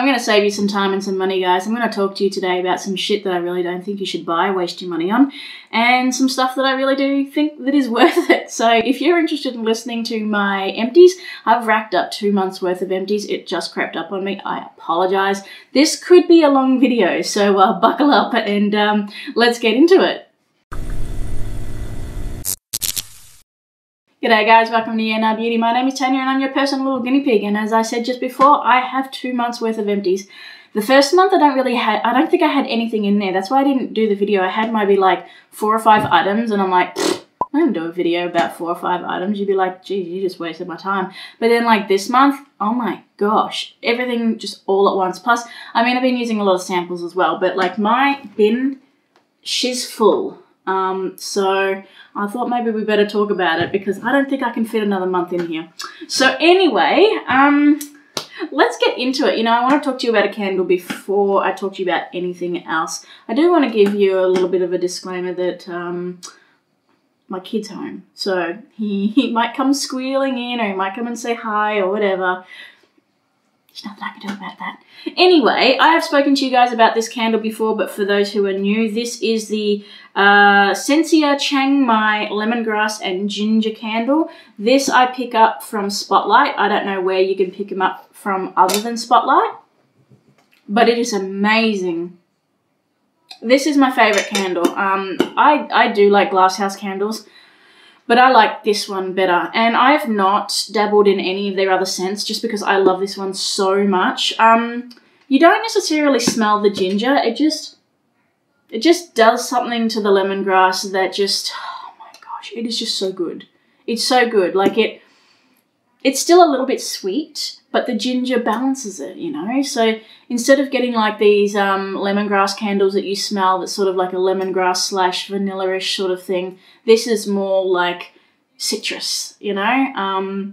I'm going to save you some time and some money, guys. I'm going to talk to you today about some shit that I really don't think you should buy, waste your money on, and some stuff that I really do think that is worth it. So if you're interested in listening to my empties, I've racked up 2 months worth of empties. It just crept up on me. I apologize. This could be a long video, so buckle up and let's get into it. G'day guys, welcome to ENR Beauty. My name is Tanya and I'm your personal little guinea pig, and as I said just before, I have 2 months worth of empties. The first month I don't think I had anything in there. That's why I didn't do the video. I had maybe like 4 or 5 items and I'm like, I'm gonna do a video about 4 or 5 items. You'd be like, geez, you just wasted my time. But then like this month, oh my gosh, everything just all at once. Plus, I mean, I've been using a lot of samples as well, but like my bin, she's full. So I thought maybe we better talk about it because I don't think I can fit another month in here. So anyway, let's get into it. You know, I want to talk to you about a candle before I talk to you about anything else. I do want to give you a little bit of a disclaimer that, my kid's home. So he might come squealing in, or he might come and say hi or whatever. There's nothing I can do about that. Anyway, I have spoken to you guys about this candle before, but for those who are new, this is the Sencia Chang Mai lemongrass and ginger candle. This I pick up from Spotlight. I don't know where you can pick them up from other than Spotlight, but it is amazing. This is my favorite candle. I do like Glasshouse candles, but I like this one better, and I have not dabbled in any of their other scents just because I love this one so much. You don't necessarily smell the ginger. It just does something to the lemongrass that just, oh my gosh, it is just so good. It's so good. Like it's still a little bit sweet, but the ginger balances it, you know? So instead of getting like these lemongrass candles that you smell that's sort of like a lemongrass slash vanilla-ish sort of thing, this is more like citrus, you know?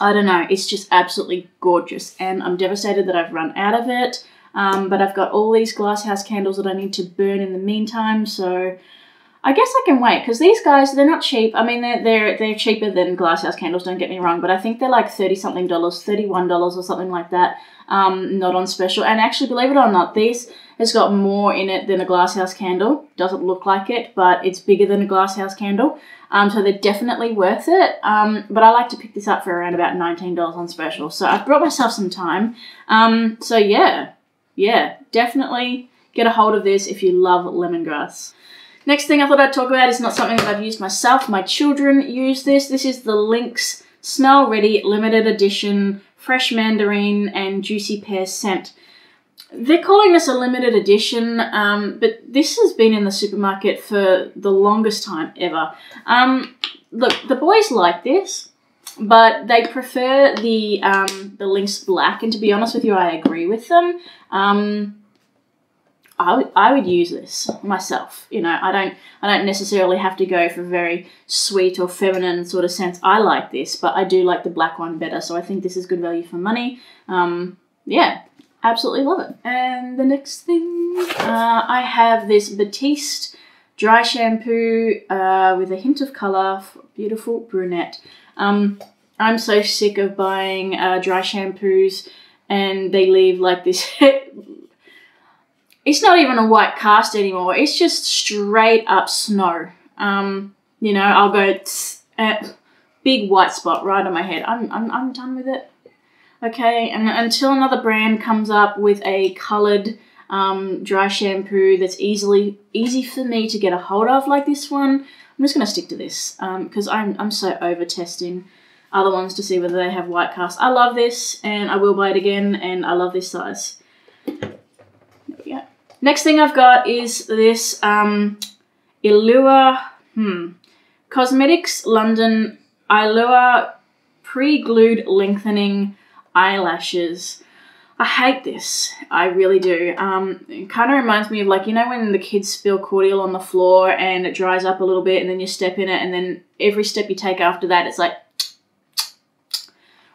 I don't know. It's just absolutely gorgeous, and I'm devastated that I've run out of it, but I've got all these Glasshouse candles that I need to burn in the meantime, so I guess I can wait, because these guys, they're not cheap. I mean, they're cheaper than Glasshouse candles, don't get me wrong, but I think they're like $30-something, $31 or something like that, not on special. And actually, believe it or not, this has got more in it than a Glasshouse candle. Doesn't look like it, but it's bigger than a Glasshouse candle, so they're definitely worth it. But I like to pick this up for around about $19 on special, so I've brought myself some time. So yeah, definitely get a hold of this if you love lemongrass. Next thing I thought I'd talk about is not something that I've used myself. My children use this. This is the Lynx Snow Ready Limited Edition Fresh Mandarin and Juicy Pear Scent. They're calling this a limited edition, but this has been in the supermarket for the longest time ever. Look, the boys like this, but they prefer the Lynx Black, and to be honest with you, I agree with them. I would use this myself. You know, I don't necessarily have to go for very sweet or feminine sort of scents. I like this, but I do like the black one better, so I think this is good value for money. Yeah, absolutely love it. And the next thing, I have this Batiste dry shampoo with a hint of colour for beautiful brunette. I'm so sick of buying dry shampoos, and they leave like this. It's not even a white cast anymore. It's just straight up snow. You know, I'll go big white spot right on my head. I'm done with it. Okay, and until another brand comes up with a coloured dry shampoo that's easy for me to get a hold of like this one, I'm just gonna stick to this because I'm so over testing other ones to see whether they have white cast. I love this, and I will buy it again, and I love this size. Next thing I've got is this Illua Cosmetics London Illua Pre-Glued Lengthening Eyelashes. I hate this. I really do. It kind of reminds me of, like, you know when the kids spill cordial on the floor and it dries up a little bit and then you step in it and then every step you take after that it's like,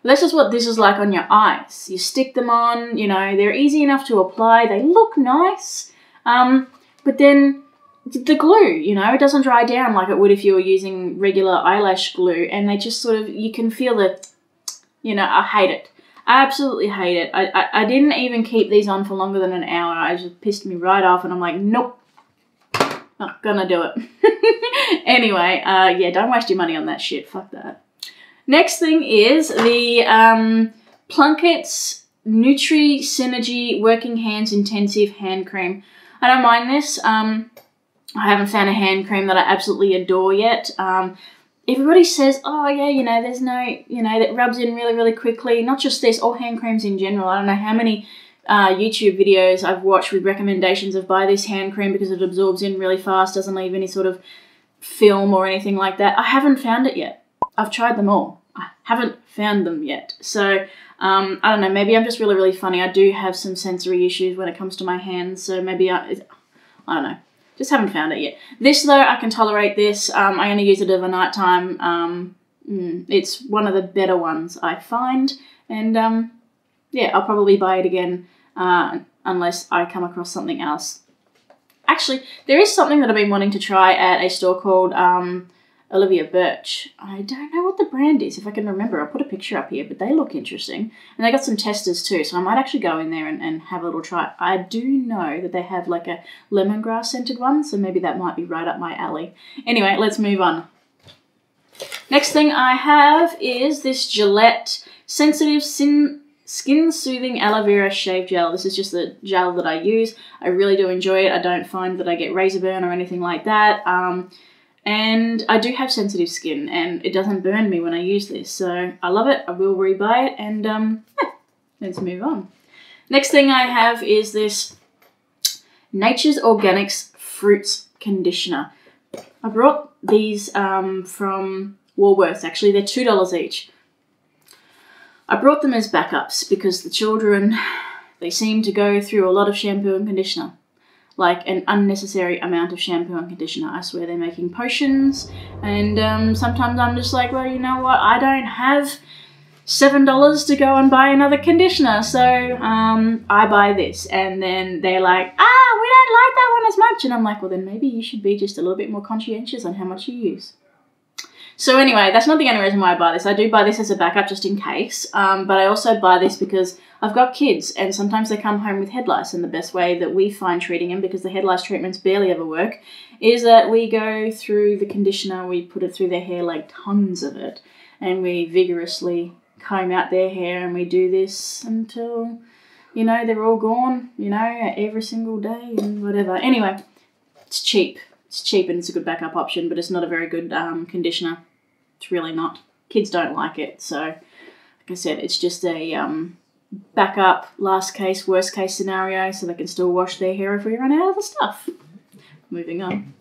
this is what this is like on your eyes. You stick them on, you know, they're easy enough to apply. They look nice, but then the glue, you know, it doesn't dry down like it would if you were using regular eyelash glue, and they just sort of, you can feel the, you know, I hate it. I absolutely hate it. I didn't even keep these on for longer than an hour. I just pissed me right off and I'm like, nope, not gonna do it. Anyway, yeah, don't waste your money on that shit. Fuck that. Next thing is the Plunkett's Nutri-Synergy Working Hands Intensive Hand Cream. I don't mind this. I haven't found a hand cream that I absolutely adore yet. Everybody says, oh yeah, you know, there's no, you know, that rubs in really, really quickly. Not just this, all hand creams in general. I don't know how many YouTube videos I've watched with recommendations of buy this hand cream because it absorbs in really fast, doesn't leave any sort of film or anything like that. I haven't found it yet. I've tried them all. I haven't found them yet. So, I don't know, maybe I'm just really, really funny. I do have some sensory issues when it comes to my hands, so maybe I don't know. Just haven't found it yet. This though, I can tolerate this. I only use it over nighttime. It's one of the better ones I find, and yeah, I'll probably buy it again unless I come across something else. Actually, there is something that I've been wanting to try at a store called Olivia Birch. I don't know what the brand is. If I can remember, I'll put a picture up here, but they look interesting. And they got some testers too, so I might actually go in there and have a little try. I do know that they have like a lemongrass scented one, so maybe that might be right up my alley. Anyway, let's move on. Next thing I have is this Gillette Sensitive Skin Soothing Aloe Vera Shave Gel. This is just the gel that I use. I really do enjoy it. I don't find that I get razor burn or anything like that. And I do have sensitive skin, and it doesn't burn me when I use this, so I love it. I will rebuy it, and yeah, let's move on. Next thing I have is this Nature's Organics Fruits Conditioner. I brought these from Woolworths, actually. They're $2 each. I brought them as backups because the children, they seem to go through a lot of shampoo and conditioner. Like an unnecessary amount of shampoo and conditioner. I swear they're making potions, and sometimes I'm just like, well, you know what? I don't have $7 to go and buy another conditioner, so I buy this. And then they're like, ah, we don't like that one as much. And I'm like, well, then maybe you should be just a little bit more conscientious on how much you use. So anyway, that's not the only reason why I buy this. I do buy this as a backup just in case, but I also buy this because I've got kids, and sometimes they come home with head lice, and the best way that we find treating them, because the head lice treatments barely ever work, is that we go through the conditioner, we put it through their hair, like tons of it, and we vigorously comb out their hair, and we do this until, you know, they're all gone, you know, every single day and whatever. Anyway, it's cheap. It's cheap and it's a good backup option, but it's not a very good conditioner. It's really not. Kids don't like it, so like I said, it's just a backup, last case, worst case scenario, so they can still wash their hair if we run out of the stuff. Moving on.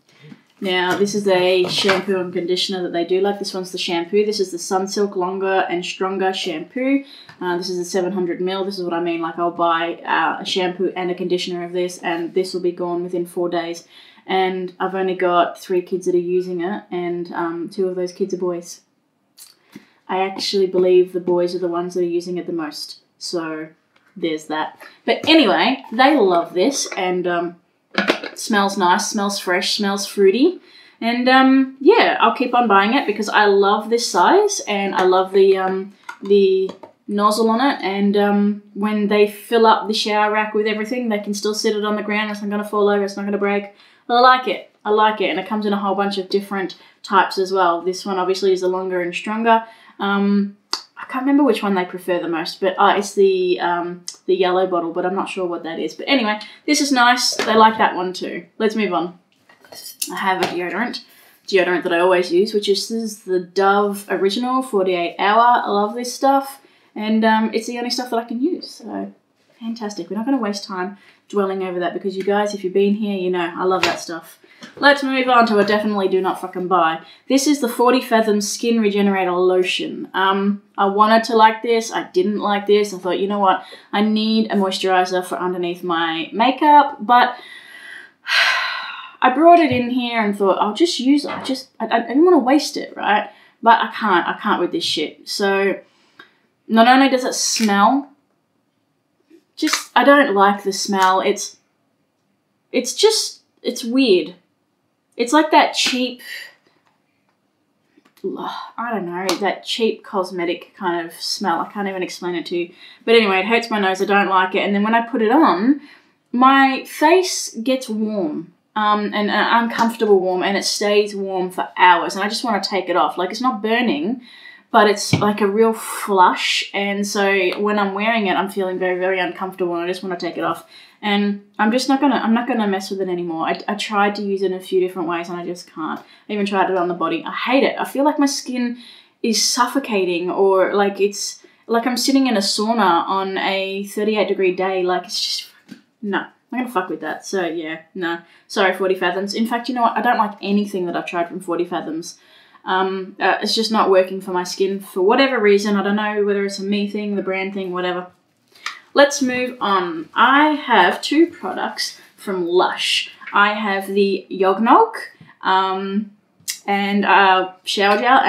Now, this is a shampoo and conditioner that they do like. This one's the shampoo. This is the Sunsilk Longer and Stronger shampoo. This is a 700ml. This is what I mean. Like, I'll buy a shampoo and a conditioner of this, and this will be gone within 4 days. And I've only got 3 kids that are using it, and 2 of those kids are boys. I actually believe the boys are the ones that are using it the most. So there's that. But anyway, they love this, and smells nice, smells fresh, smells fruity. And yeah, I'll keep on buying it because I love this size, and I love the nozzle on it, and when they fill up the shower rack with everything, they can still sit it on the ground. It's not going to fall over, it's not going to break. But I like it. I like it, and it comes in a whole bunch of different types as well. This one obviously is the Longer and Stronger. I can't remember which one they prefer the most, but it's the yellow bottle, but I'm not sure what that is. But anyway, this is nice. They like that one too. Let's move on. I have a deodorant that I always use, which is, this is the Dove Original 48 Hour. I love this stuff, and it's the only stuff that I can use, so fantastic. We're not going to waste time dwelling over that because you guys, if you've been here, you know I love that stuff. Let's move on to a definitely do not fucking buy. This is the 40 Fathom Skin Regenerator Lotion. I wanted to like this. I didn't like this. I thought, you know what? I need a moisturizer for underneath my makeup, but I brought it in here and thought, I'll just use it. I didn't want to waste it, right? But I can't with this shit. So not only does it smell, just, I don't like the smell. It's just, it's weird. It's like that cheap, I don't know, that cheap cosmetic kind of smell. I can't even explain it to you. But anyway, it hurts my nose. I don't like it. And then when I put it on, my face gets warm, and an uncomfortable warm, and it stays warm for hours. And I just want to take it off. Like, it's not burning, but it's like a real flush. And so when I'm wearing it, I'm feeling very, very uncomfortable, and I just want to take it off. And I'm just not gonna, I'm not gonna mess with it anymore. I tried to use it in a few different ways, and I just can't. I even tried it on the body. I hate it. I feel like my skin is suffocating, or like it's like I'm sitting in a sauna on a 38-degree day. Like, it's just, no, I'm not gonna fuck with that. So yeah, no, sorry, 40 Fathoms. In fact, you know what? I don't like anything that I've tried from 40 Fathoms. It's just not working for my skin for whatever reason. I don't know whether it's a me thing, the brand thing, whatever. Let's move on. I have two products from Lush. I have the Yognog and Xiaojiao, and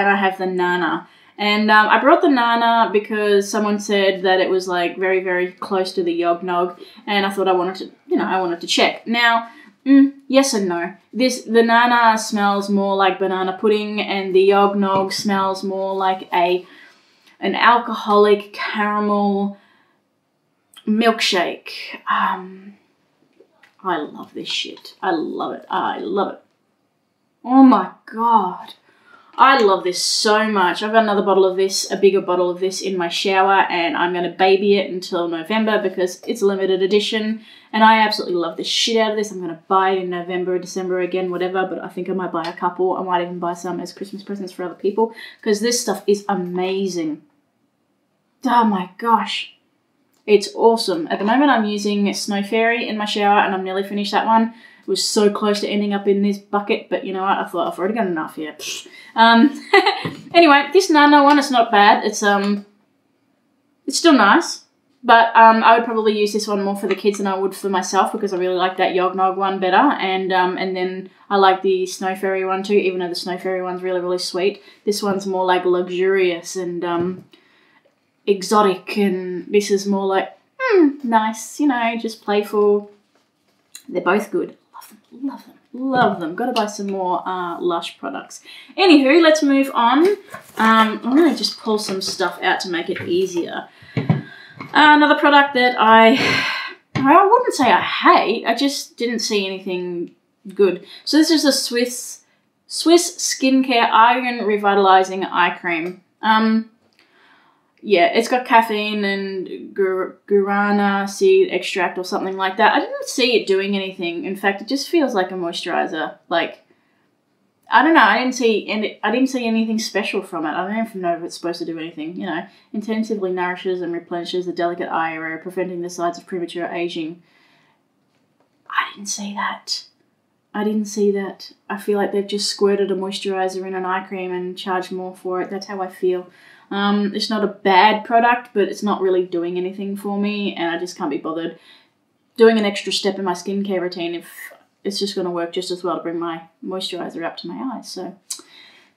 I have the Nana. And I brought the Nana because someone said that it was like very, very close to the Yognog, and I thought I wanted to, you know, I wanted to check. Now, yes and no. The Nana smells more like banana pudding, and the Yognog smells more like an alcoholic caramel milkshake. I love this shit. I love it. I love it. Oh my god, I love this so much. I've got another bottle of this, a bigger bottle of this in my shower, and I'm gonna baby it until November because it's a limited edition, and I absolutely love the shit out of this. I'm gonna buy it in November or December again, whatever, but I think I might buy a couple. I might even buy some as Christmas presents for other people because this stuff is amazing. Oh my gosh. It's awesome. At the moment, I'm using Snow Fairy in my shower, and I'm nearly finished that one. It was so close to ending up in this bucket, but you know what? I thought I've already got enough here. Anyway, this Nana one, it's not bad. It's still nice, but I would probably use this one more for the kids than I would for myself because I really like that Yognog one better, and then I like the Snow Fairy one too. Even though the Snow Fairy one's really, really sweet, this one's more like luxurious and exotic, and this is more like nice, you know, just playful. They're both good. Love them, love them, love them. Gotta buy some more Lush products. Anywho, let's move on. I'm gonna just pull some stuff out to make it easier. Another product that I wouldn't say I hate, I just didn't see anything good. So this is the Swiss Skincare Iron Revitalizing Eye Cream. Yeah, it's got caffeine and guarana seed extract or something like that. I didn't see it doing anything. In fact, it just feels like a moisturizer. Like, I don't know. I didn't see anything special from it. I don't even know if it's supposed to do anything. You know, intensively nourishes and replenishes the delicate eye area, preventing the signs of premature aging. I didn't see that. I didn't see that. I feel like they've just squirted a moisturizer in an eye cream and charged more for it. That's how I feel. It's not a bad product, but it's not really doing anything for me, and I just can't be bothered doing an extra step in my skincare routine if it's just going to work just as well to bring my moisturizer up to my eyes. So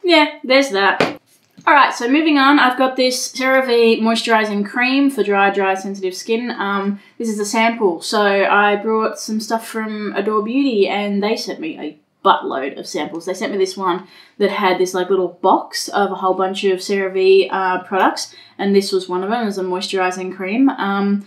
yeah, there's that. Alright, so moving on, I've got this CeraVe Moisturizing Cream for dry, sensitive skin. This is a sample, so I brought some stuff from Adore Beauty, and they sent me a buttload of samples. They sent me this one that had this like little box of a whole bunch of CeraVe products, and this was one of them. It was a moisturizing cream, and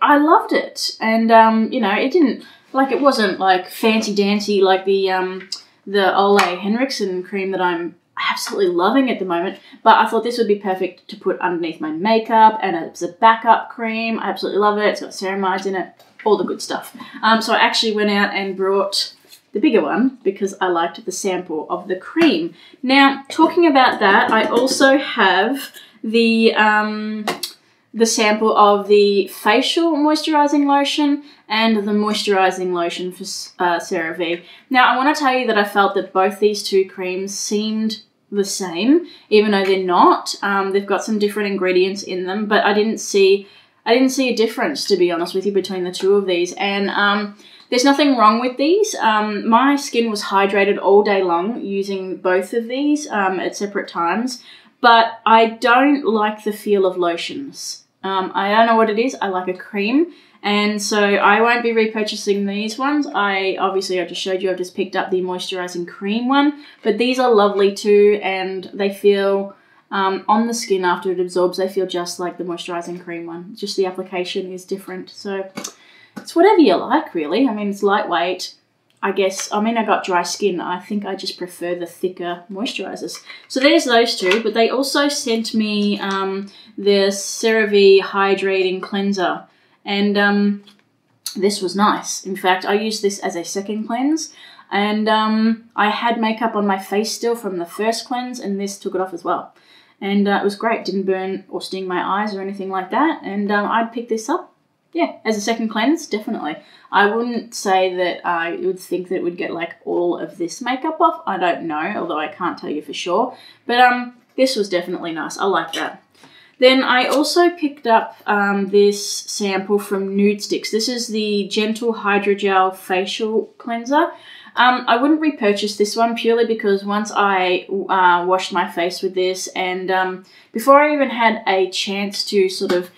I loved it. And you know, it didn't like, it wasn't like fancy dancy like the Ole Henriksen cream that I'm absolutely loving at the moment, but I thought this would be perfect to put underneath my makeup, and it's a backup cream. I absolutely love it. It's got ceramides in it, all the good stuff. So I actually went out and brought the bigger one because I liked the sample of the cream. Now, talking about that, I also have the sample of the facial moisturizing lotion and the moisturizing lotion for CeraVe. Now, I want to tell you that I felt that both these two creams seemed the same, even though they're not. They've got some different ingredients in them, but I didn't see a difference, to be honest with you, between the two of these. And there's nothing wrong with these. My skin was hydrated all day long using both of these at separate times, but I don't like the feel of lotions. I don't know what it is. I like a cream. And so I won't be repurchasing these ones. I just showed you, I've just picked up the moisturizing cream one, but these are lovely too, and they feel on the skin after it absorbs, they feel just like the moisturizing cream one. Just the application is different. So it's whatever you like, really. I mean, it's lightweight, I guess. I mean, I got dry skin. I think I just prefer the thicker moisturizers. So there's those two, but they also sent me the CeraVe Hydrating Cleanser. And this was nice. In fact, I used this as a second cleanse, and I had makeup on my face still from the first cleanse, and this took it off as well. And it was great. Didn't burn or sting my eyes or anything like that. And I'd pick this up, yeah, as a second cleanse, definitely. I wouldn't say that I would think that it would get like all of this makeup off. I don't know, although I can't tell you for sure. But this was definitely nice. I like that. Then I also picked up this sample from Nudestix. This is the Gentle Hydrogel Facial Cleanser. I wouldn't repurchase this one purely because once I washed my face with this, and before I even had a chance to sort of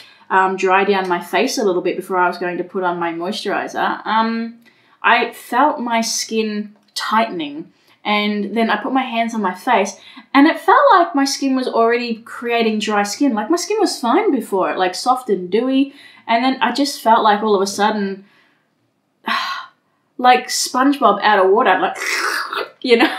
dry down my face a little bit before I was going to put on my moisturizer, I felt my skin tightening. And then I put my hands on my face, and it felt like my skin was already creating dry skin. Like, my skin was fine before, like soft and dewy. And then I just felt like all of a sudden, like SpongeBob out of water, like, you know.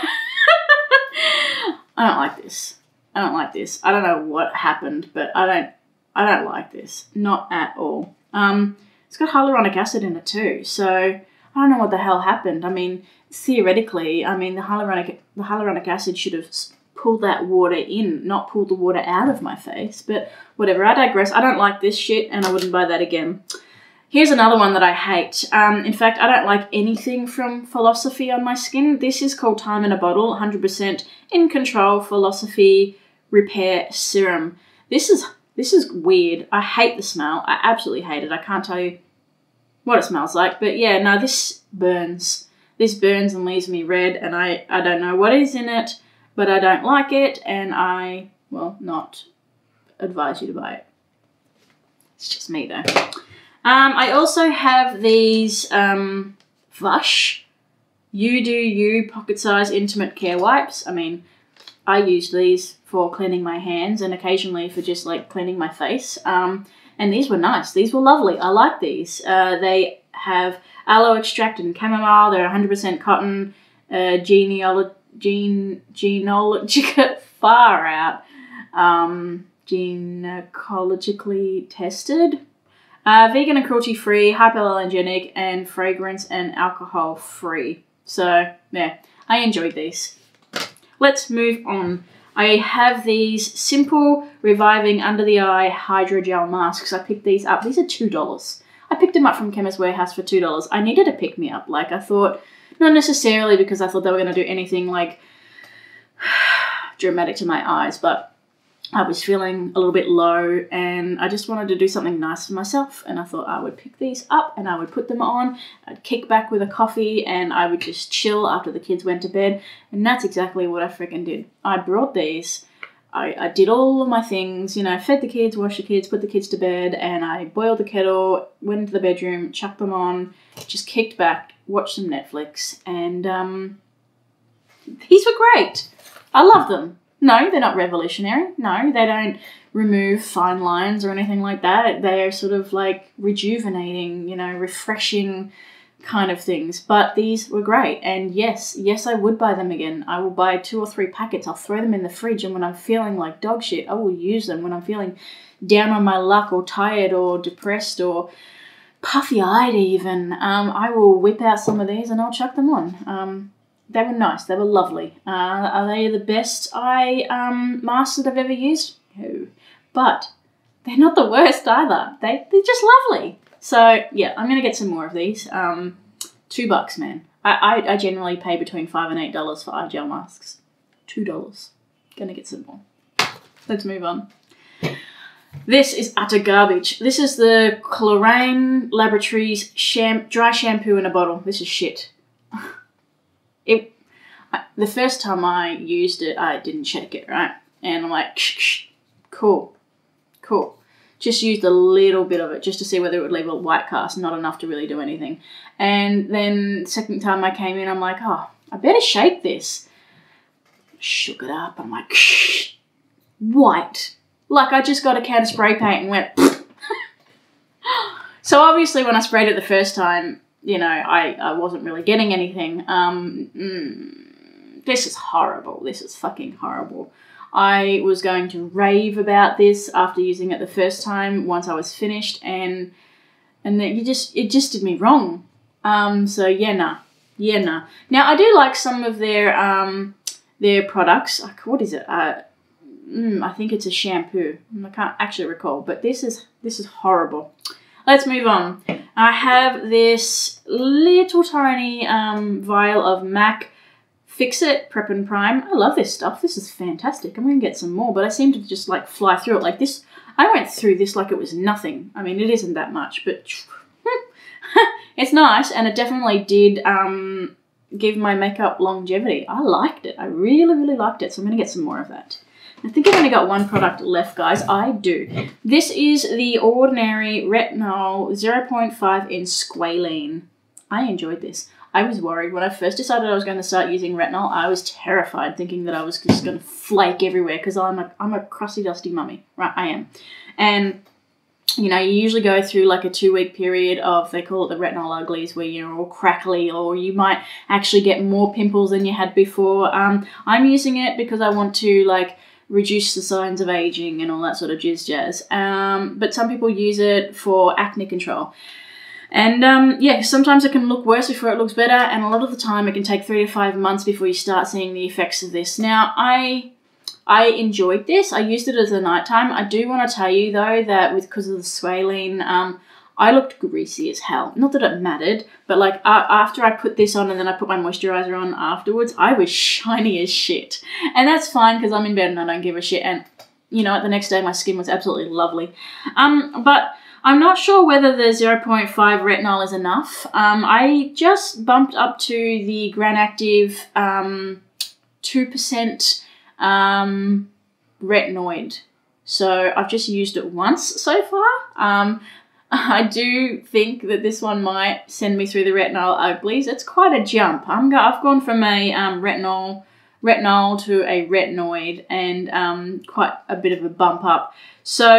I don't like this. I don't like this. I don't know what happened, but I don't like this. Not at all. It's got hyaluronic acid in it too, so I don't know what the hell happened. I mean, theoretically, I mean, the hyaluronic acid should have pulled that water in, not pulled the water out of my face. But whatever, I digress. I don't like this shit, and I wouldn't buy that again. Here's another one that I hate. In fact, I don't like anything from Philosophy on my skin. This is called Time in a Bottle, 100% In Control Philosophy Repair Serum. This is weird. I hate the smell. I absolutely hate it. I can't tell you what it smells like. But yeah, no, this burns. This burns and leaves me red, and I don't know what is in it, but I don't like it, and I will not advise you to buy it. It's just me, though. I also have these Vush You Do You Pocket Size Intimate Care Wipes. I mean, I use these for cleaning my hands and occasionally for just, like, cleaning my face. And these were nice. These were lovely. I like these. They have aloe extract and chamomile. They're 100% cotton, genealogical, far out, gynecologically tested, vegan and cruelty free, hypoallergenic, and fragrance and alcohol free. So yeah, I enjoyed these. Let's move on. I have these Simple Reviving Under the Eye Hydrogel Masks. I picked these up. These are $2. I picked them up from Chemist Warehouse for $2. I needed a pick-me-up. Like, I thought, not necessarily because I thought they were going to do anything, like, dramatic to my eyes, but I was feeling a little bit low, and I just wanted to do something nice for myself, and I thought I would pick these up, and I would put them on, I'd kick back with a coffee, and I would just chill after the kids went to bed, and that's exactly what I freaking did. I brought these. I did all of my things, you know, fed the kids, washed the kids, put the kids to bed, and I boiled the kettle, went into the bedroom, chucked them on, just kicked back, watched some Netflix, and these were great. I love them. No, they're not revolutionary. No, they don't remove fine lines or anything like that. They are sort of like rejuvenating, you know, refreshing kind of things, but these were great, and yes, I would buy them again. I will buy 2 or 3 packets. I'll throw them in the fridge, and when I'm feeling like dog shit, I will use them. When I'm feeling down on my luck or tired or depressed or puffy-eyed even, I will whip out some of these and I'll chuck them on. They were nice. They were lovely. Are they the best mask that I've ever used? No. But they're not the worst either. They're just lovely. So yeah, I'm gonna get some more of these. $2, man. I generally pay between $5 and $8 for eye gel masks. $2. Gonna get some more. Let's move on. This is utter garbage. This is the Chlorane Laboratories dry shampoo in a bottle. This is shit. The first time I used it, I didn't check it right, and I'm like, cool. just used a little bit of it just to see whether it would leave a white cast, not enough to really do anything. And then second time I came in, I'm like, oh, I better shake this. Shook it up, I'm like, white. Like I just got a can of spray paint and went. So obviously when I sprayed it the first time, you know, I wasn't really getting anything. This is horrible. This is fucking horrible. I was going to rave about this after using it the first time once I was finished, and then it just did me wrong. So yeah, nah. Yeah, nah. Now I do like some of their products. Like, what is it? I think it's a shampoo. I can't actually recall, but this is horrible. Let's move on. I have this little tiny vial of MAC Fix-It Prep and Prime. I love this stuff. This is fantastic. I'm going to get some more, but I seem to just like fly through it like this. I went through this like it was nothing. I mean, it isn't that much, but it's nice, and it definitely did give my makeup longevity. I liked it. I really, really liked it, so I'm going to get some more of that. I think I've only got one product left, guys. I do. This is the Ordinary Retinol 0.5 in Squalene. I enjoyed this. I was worried. When I first decided I was going to start using retinol, I was terrified, thinking that I was just going to flake everywhere because I'm a crusty, dusty mummy. Right, I am. And, you know, you usually go through like a 2-week period of, they call it the retinol uglies, where you're all crackly, or you might actually get more pimples than you had before. I'm using it because I want to, like, reduce the signs of aging and all that sort of jazz. But some people use it for acne control. And yeah, sometimes it can look worse before it looks better, and a lot of the time it can take 3 to 5 months before you start seeing the effects of this. Now, I enjoyed this. I used it as a nighttime. I do want to tell you though that because of the squalene, I looked greasy as hell. Not that it mattered, but like after I put this on and then I put my moisturizer on afterwards, I was shiny as shit. And that's fine because I'm in bed and I don't give a shit. And, you know, the next day my skin was absolutely lovely. But I'm not sure whether the 0.5 retinol is enough. I just bumped up to the Granactive 2% retinoid. So I've just used it once so far. I do think that this one might send me through the retinol uglies. It's quite a jump. I've gone from a retinol to a retinoid, and quite a bit of a bump up. So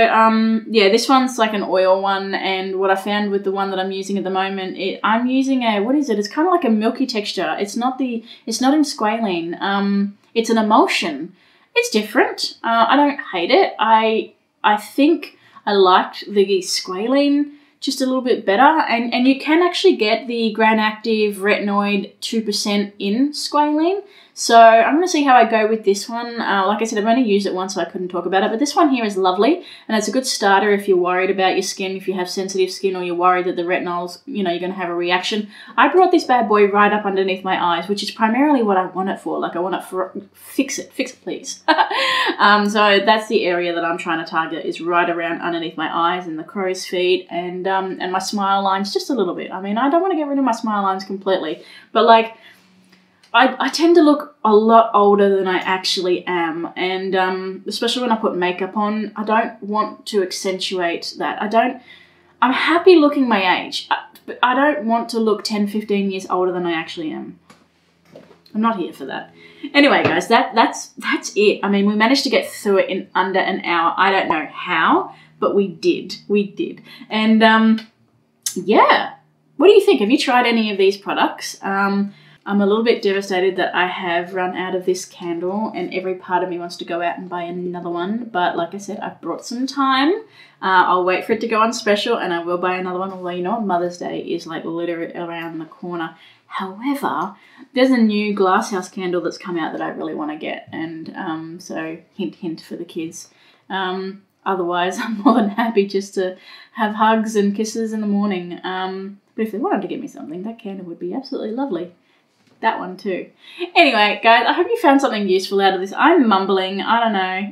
yeah, this one's like an oil one, and what I found with the one that I'm using at the moment, I'm using a, what is it? It's kind of like a milky texture. It's not in squalene. It's an emulsion. It's different. I don't hate it. I think I liked the squalene just a little bit better, and you can actually get the Granactive Retinoid 2% in squalene. So I'm going to see how I go with this one. Like I said, I've only used it once, so I couldn't talk about it, but this one here is lovely, and it's a good starter if you're worried about your skin, if you have sensitive skin, or you're worried that the retinols, you know, you're going to have a reaction. I brought this bad boy right up underneath my eyes, which is primarily what I want it for. Like, I want it for, fix it please. So that's the area that I'm trying to target, is right around underneath my eyes and the crow's feet, and my smile lines just a little bit. I mean, I don't want to get rid of my smile lines completely, but like, I tend to look a lot older than I actually am, and especially when I put makeup on, I don't want to accentuate that. I'm happy looking my age, but I don't want to look 10, 15 years older than I actually am. I'm not here for that. Anyway, guys, that's it. I mean, we managed to get through it in under an hour. I don't know how, but we did. We did. And yeah, what do you think? Have you tried any of these products? I'm a little bit devastated that I have run out of this candle, and every part of me wants to go out and buy another one. But like I said, I've brought some time. I'll wait for it to go on special, and I will buy another one. Although, you know, Mother's Day is like literally around the corner. However, there's a new Glasshouse candle that's come out that I really want to get. And so hint, hint for the kids. Otherwise, I'm more than happy just to have hugs and kisses in the morning. But if they wanted to give me something, that candle would be absolutely lovely. That one too. Anyway, guys, I hope you found something useful out of this. I'm mumbling. I don't know.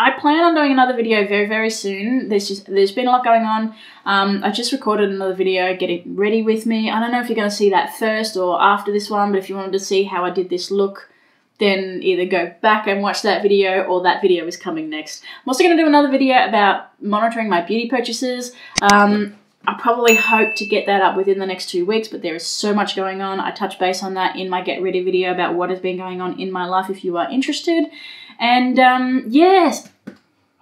I plan on doing another video very, very soon. There's been a lot going on. I just recorded another video, Get It Ready With Me. I don't know if you're going to see that first or after this one, but if you wanted to see how I did this look, then either go back and watch that video, or that video is coming next. I'm also going to do another video about monitoring my beauty purchases. I probably hope to get that up within the next 2 weeks, but there is so much going on. I touch base on that in my Get Ready video about what has been going on in my life if you are interested. And yes,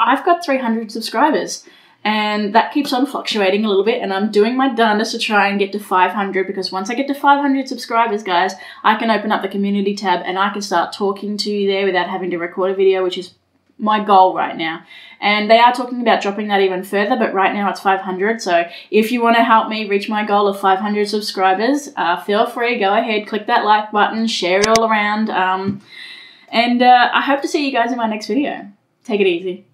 I've got 300 subscribers. And that keeps on fluctuating a little bit, and I'm doing my darndest to try and get to 500, because once I get to 500 subscribers, guys, I can open up the community tab and I can start talking to you there without having to record a video, which is my goal right now. And they are talking about dropping that even further, but right now it's 500. So if you want to help me reach my goal of 500 subscribers, feel free, go ahead, click that like button, share it all around. I hope to see you guys in my next video. Take it easy.